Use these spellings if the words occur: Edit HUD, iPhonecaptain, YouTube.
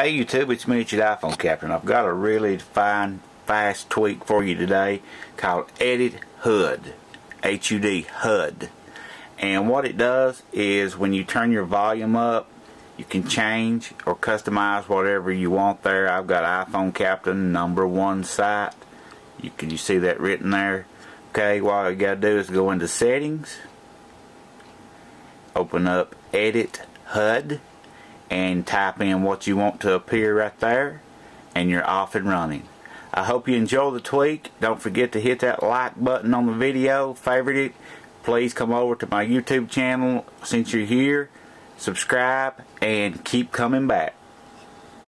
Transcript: Hey YouTube, it's me, your iPhone Captain. I've got a really fine, fast tweak for you today called Edit HUD, H-U-D, HUD. And what it does is when you turn your volume up, you can change or customize whatever you want there. I've got iPhone Captain #1 site. You see that written there? Okay, what you gotta do is go into Settings, open up Edit HUD, and type in what you want to appear right there, and you're off and running. I hope you enjoy the tweak. Don't forget to hit that like button on the video, favorite it. Please come over to my YouTube channel since you're here, subscribe, and keep coming back.